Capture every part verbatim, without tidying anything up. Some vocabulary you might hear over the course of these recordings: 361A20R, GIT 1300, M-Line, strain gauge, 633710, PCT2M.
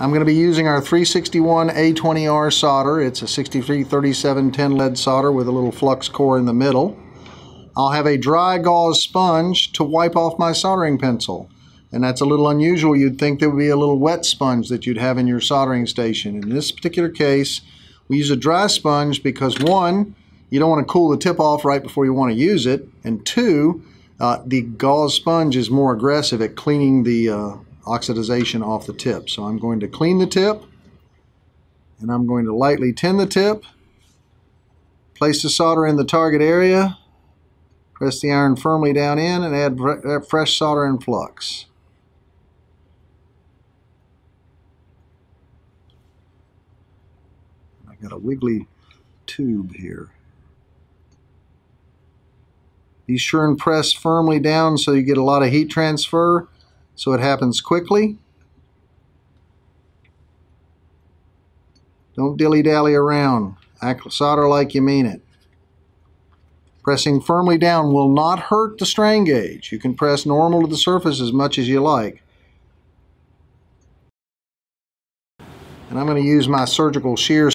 I'm going to be using our three sixty-one A twenty R solder. It's a sixty-three thirty-seven ten lead solder with a little flux core in the middle. I'll have a dry gauze sponge to wipe off my soldering pencil. And that's a little unusual. You'd think there would be a little wet sponge that you'd have in your soldering station. In this particular case, we use a dry sponge because, one, you don't want to cool the tip off right before you want to use it. And two, uh, the gauze sponge is more aggressive at cleaning the uh, oxidization off the tip. So I'm going to clean the tip, and I'm going to lightly tin the tip, place the solder in the target area, press the iron firmly down in, and add fresh solder and flux. I've got a wiggly tube here. Be sure and press firmly down so you get a lot of heat transfer, so it happens quickly. Don't dilly-dally around. Act solder like you mean it. Pressing firmly down will not hurt the strain gauge. You can press normal to the surface as much as you like. And I'm going to use my surgical shears.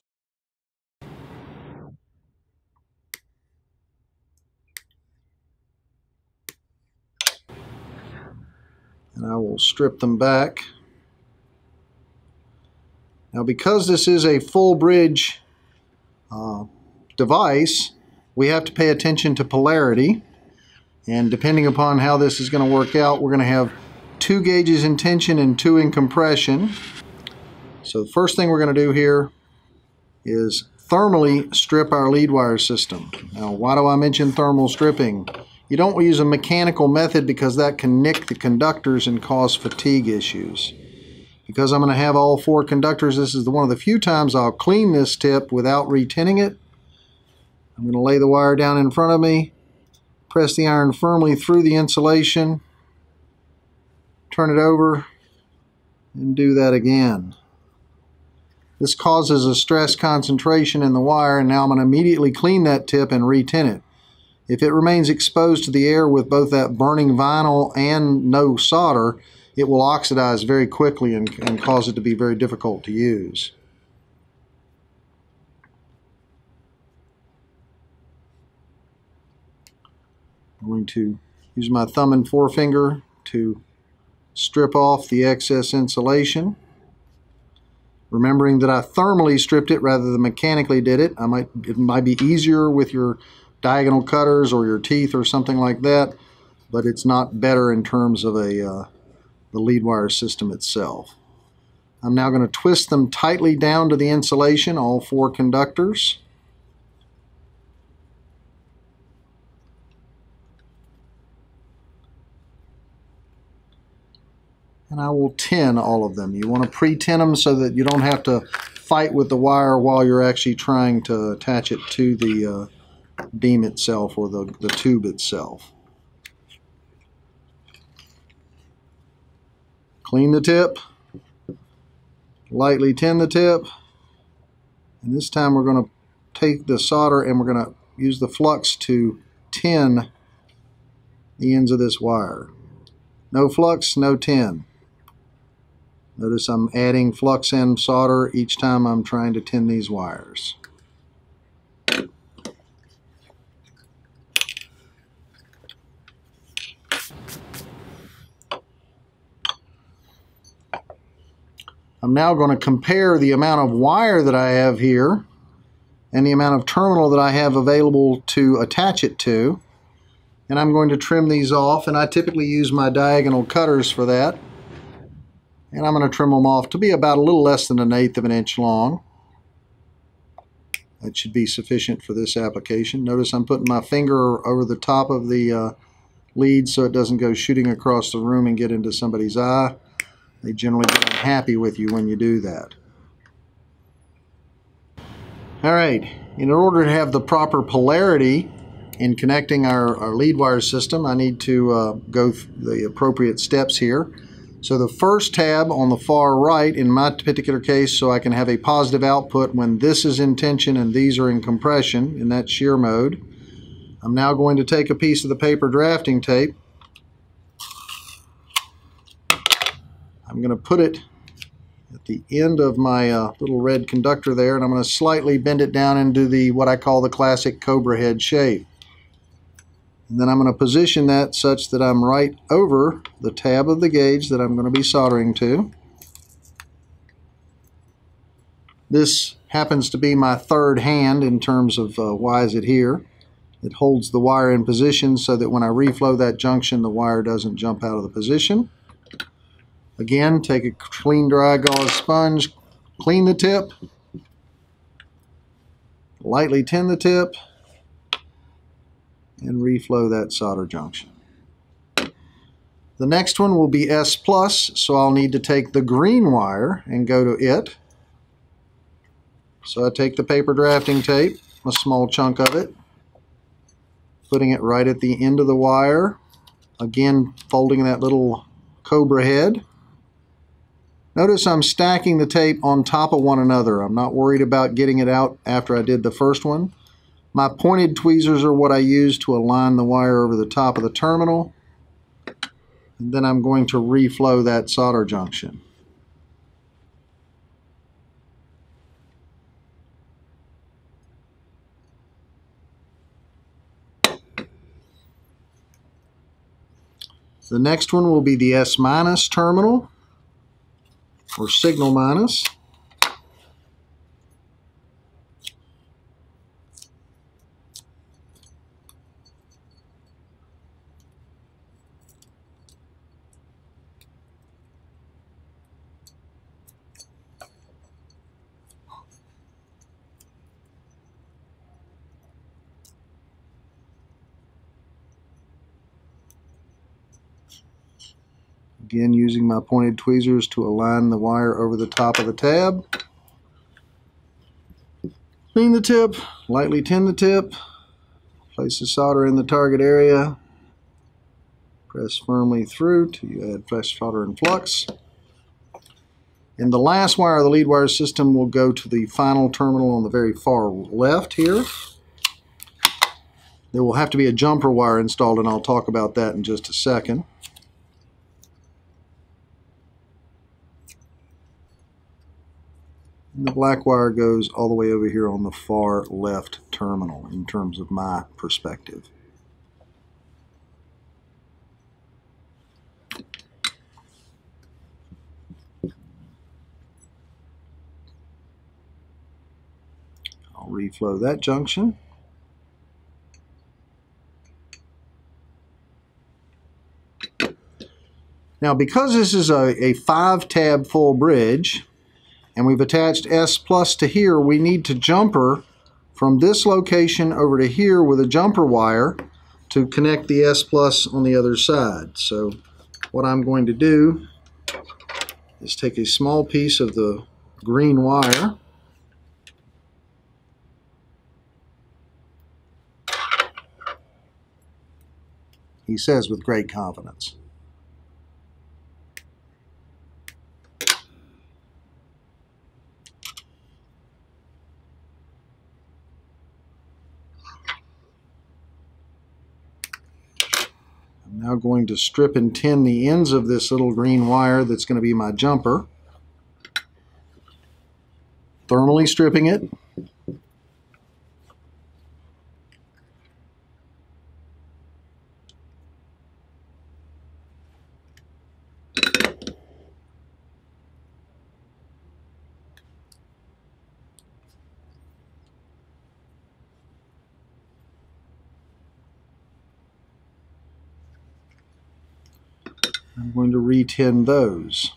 And I will strip them back. Now, because this is a full bridge uh, device, we have to pay attention to polarity, and depending upon how this is going to work out, we're going to have two gauges in tension and two in compression. So the first thing we're going to do here is thermally strip our lead wire system. Now, why do I mention thermal stripping? You don't use a mechanical method because that can nick the conductors and cause fatigue issues. Because I'm going to have all four conductors, this is one of the few times I'll clean this tip without retinning it. I'm going to lay the wire down in front of me, press the iron firmly through the insulation, turn it over, and do that again. This causes a stress concentration in the wire, and now I'm going to immediately clean that tip and re-tin it. If it remains exposed to the air with both that burning vinyl and no solder, it will oxidize very quickly and, and cause it to be very difficult to use. I'm going to use my thumb and forefinger to strip off the excess insulation. Remembering that I thermally stripped it rather than mechanically did it. I might, it might be easier with your diagonal cutters or your teeth or something like that, but it's not better in terms of a, uh, the lead wire system itself. I'm now going to twist them tightly down to the insulation, all four conductors. And I will tin all of them. You want to pre-tin them so that you don't have to fight with the wire while you're actually trying to attach it to the uh, beam itself or the, the tube itself. Clean the tip, lightly tin the tip, and this time we're going to take the solder and we're going to use the flux to tin the ends of this wire. No flux, no tin. Notice I'm adding flux and solder each time I'm trying to tin these wires. I'm now going to compare the amount of wire that I have here and the amount of terminal that I have available to attach it to. And I'm going to trim these off, and I typically use my diagonal cutters for that. And I'm going to trim them off to be about a little less than an eighth of an inch long. That should be sufficient for this application. Notice I'm putting my finger over the top of the uh, lead so it doesn't go shooting across the room and get into somebody's eye. They generally get unhappy with you when you do that. All right, in order to have the proper polarity in connecting our, our lead wire system, I need to uh, go the appropriate steps here. So the first tab on the far right, in my particular case, so I can have a positive output when this is in tension and these are in compression, in that shear mode. I'm now going to take a piece of the paper drafting tape. I'm going to put it at the end of my uh, little red conductor there, and I'm going to slightly bend it down into the what I call the classic cobra head shave. And then I'm going to position that such that I'm right over the tab of the gauge that I'm going to be soldering to. This happens to be my third hand in terms of uh, why is it here. It holds the wire in position so that when I reflow that junction, the wire doesn't jump out of the position. Again, take a clean dry gauze sponge, clean the tip, lightly tin the tip, and reflow that solder junction. The next one will be S plus, so I'll need to take the green wire and go to it. So I take the paper drafting tape, a small chunk of it, putting it right at the end of the wire, again folding that little cobra head. Notice I'm stacking the tape on top of one another. I'm not worried about getting it out after I did the first one. My pointed tweezers are what I use to align the wire over the top of the terminal. And then I'm going to reflow that solder junction. The next one will be the S minus terminal, or signal minus. Again, using my pointed tweezers to align the wire over the top of the tab. Clean the tip, lightly tin the tip, place the solder in the target area, press firmly through till you add fresh solder and flux. And the last wire of the lead wire system will go to the final terminal on the very far left here. There will have to be a jumper wire installed, and I'll talk about that in just a second. The black wire goes all the way over here on the far left terminal in terms of my perspective. I'll reflow that junction. Now, because this is a, a five tab full bridge, and we've attached S plus to here, we need to jumper from this location over to here with a jumper wire to connect the S plus on the other side. So what I'm going to do is take a small piece of the green wire, he says with great confidence. Now going to strip and tin the ends of this little green wire that's going to be my jumper. Thermally stripping it. I'm going to re-tin those.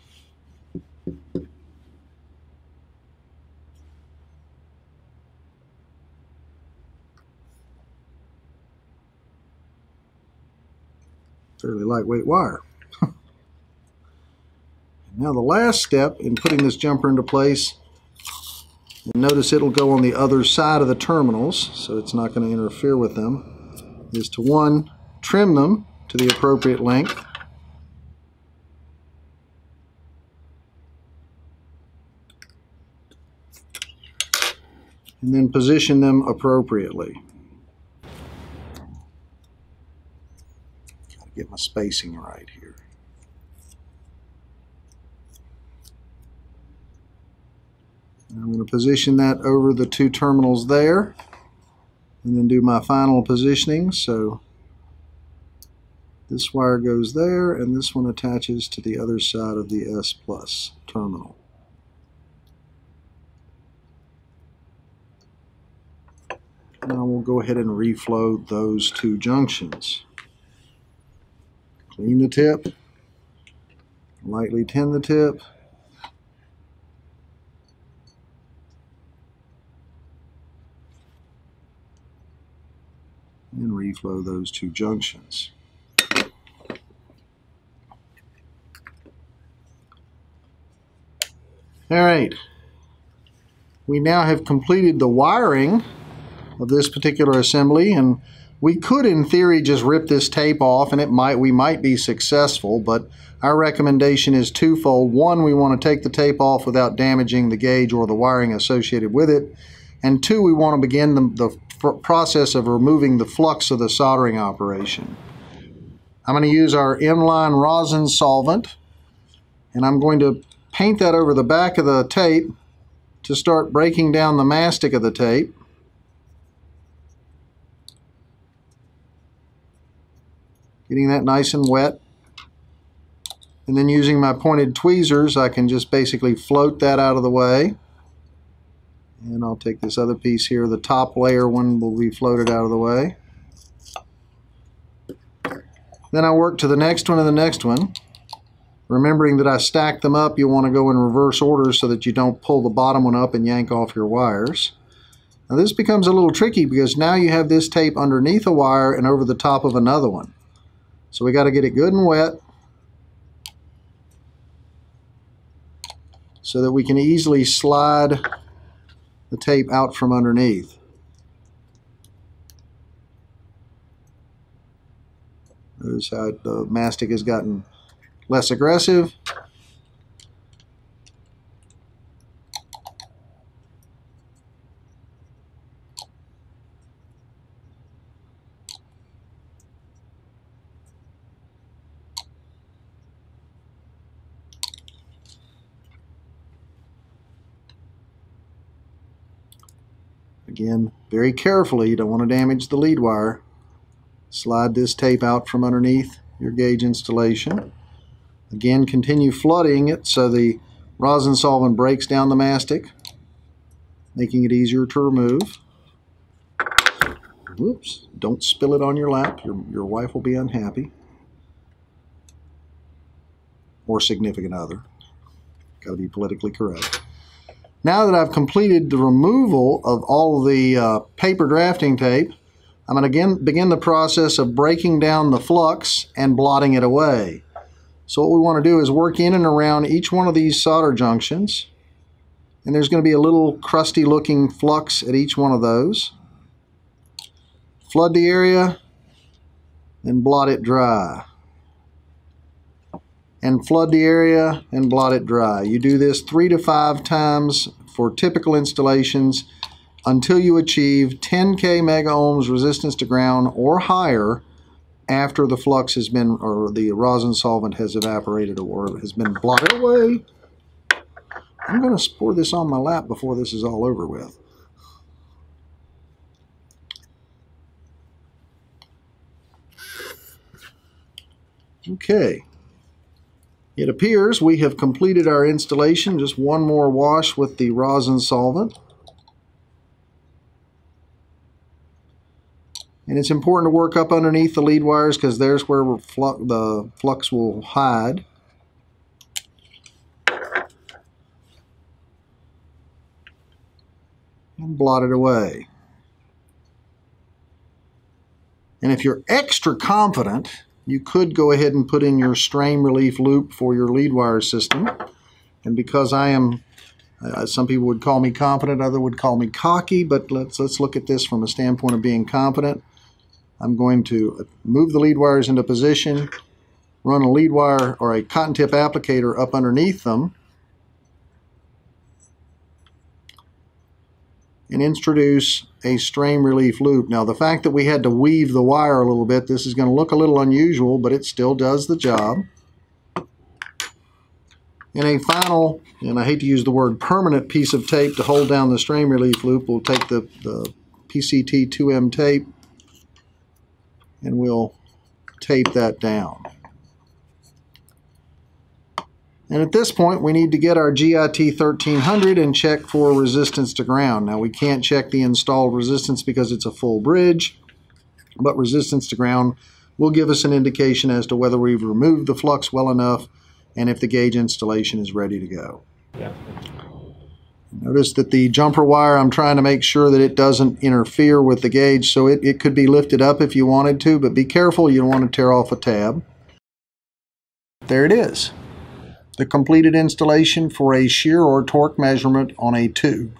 Fairly lightweight wire. Now the last step in putting this jumper into place, and notice it'll go on the other side of the terminals, so it's not going to interfere with them, is to one, trim them to the appropriate length. And then position them appropriately. Gotta get my spacing right here. I'm going to position that over the two terminals there and then do my final positioning. So this wire goes there and this one attaches to the other side of the S plus terminal. Now we'll go ahead and reflow those two junctions. Clean the tip, lightly tin the tip, and reflow those two junctions. All right, we now have completed the wiring of this particular assembly, and we could in theory just rip this tape off and it might we might be successful, but our recommendation is twofold. One, we want to take the tape off without damaging the gauge or the wiring associated with it, and two, we want to begin the, the process of removing the flux of the soldering operation. I'm going to use our M-Line rosin solvent and I'm going to paint that over the back of the tape to start breaking down the mastic of the tape. Getting that nice and wet, and then using my pointed tweezers I can just basically float that out of the way, and I'll take this other piece here, the top layer one will be floated out of the way. Then I work to the next one and the next one, remembering that I stacked them up. You want to go in reverse order so that you don't pull the bottom one up and yank off your wires. Now this becomes a little tricky because now you have this tape underneath a wire and over the top of another one. So we got to get it good and wet so that we can easily slide the tape out from underneath. Notice how the mastic has gotten less aggressive. Again, very carefully, you don't want to damage the lead wire. Slide this tape out from underneath your gauge installation. Again, continue flooding it so the rosin solvent breaks down the mastic, making it easier to remove. Whoops, don't spill it on your lap. Your, your wife will be unhappy. Or significant other. Got to be politically correct. Now that I've completed the removal of all the uh, paper drafting tape, I'm going to again begin the process of breaking down the flux and blotting it away. So what we want to do is work in and around each one of these solder junctions, and there's going to be a little crusty looking flux at each one of those. Flood the area and blot it dry. And flood the area and blot it dry. You do this three to five times for typical installations until you achieve ten K mega ohms resistance to ground or higher after the flux has been, or the rosin solvent has evaporated or has been blotted away. I'm going to pour this on my lap before this is all over with. Okay. It appears we have completed our installation. Just one more wash with the rosin solvent. And it's important to work up underneath the lead wires because there's where flu- the flux will hide. And blot it away. And if you're extra confident, you could go ahead and put in your strain relief loop for your lead wire system. And because I am, uh, some people would call me confident, others would call me cocky, but let's, let's look at this from a standpoint of being confident. I'm going to move the lead wires into position, run a lead wire or a cotton tip applicator up underneath them, and introduce a strain relief loop. Now the fact that we had to weave the wire a little bit, this is going to look a little unusual, but it still does the job. And a final, and I hate to use the word permanent, piece of tape to hold down the strain relief loop. We'll take the, the P C T two M tape and we'll tape that down. And at this point, we need to get our G I T thirteen hundred and check for resistance to ground. Now, we can't check the installed resistance because it's a full bridge, but resistance to ground will give us an indication as to whether we've removed the flux well enough and if the gauge installation is ready to go. Yeah. Notice that the jumper wire, I'm trying to make sure that it doesn't interfere with the gauge, so it, it could be lifted up if you wanted to, but be careful, you don't want to tear off a tab. There it is. The completed installation for a shear or torque measurement on a tube.